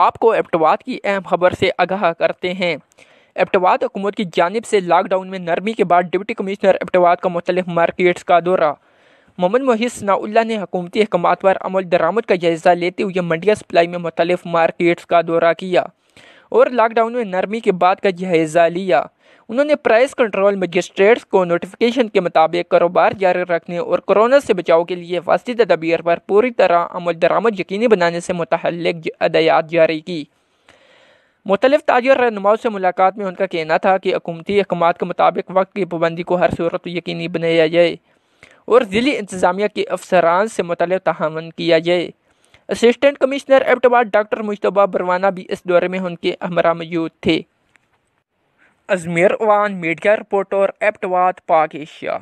आपको एबटाबाद की अहम खबर से आगाह करते हैं। एबटाबाद हुकूमत की जानिब से लॉकडाउन में नरमी के बाद डिप्टी कमिश्नर एबटाबाद का मुख्तलिफ मार्केट्स का दौरा। मोहम्मद मुक़ीस सनाउल्लाह ने हुकूमती अहकाम पर अमल दरामद का जायज़ा लेते हुए मंडिया सप्लाई में मुख्तलिफ मार्केट्स का दौरा किया और लॉकडाउन में नरमी के बाद का जायज़ा लिया। उन्होंने प्राइस कंट्रोल मजिस्ट्रेट्स को नोटिफिकेशन के मुताबिक कारोबार जारी रखने और कोरोना से बचाव के लिए वास्ती तदबीर पर पूरी तरह अमल दरामद यकीनी बनाने से मुतल्लिक़ हदायत जारी की। मुख्तलिफ ताजर रहनुमाओं से मुलाकात में उनका कहना था कि हुकूमती अहकाम के मुताबिक वक्त की पाबंदी को हर सूरत यकीनी बनाया जाए और ज़िली इंतज़ामिया के अफसरान से मुतल्लिक़ तआवुन किया जाए। Assistant commissioner Abbottabad doctor Mujtaba Barwana भी इस दौरे में उनके हमरा मौजूद थे। Ajmer Awan, media reporter, Abbottabad, Pak Asia.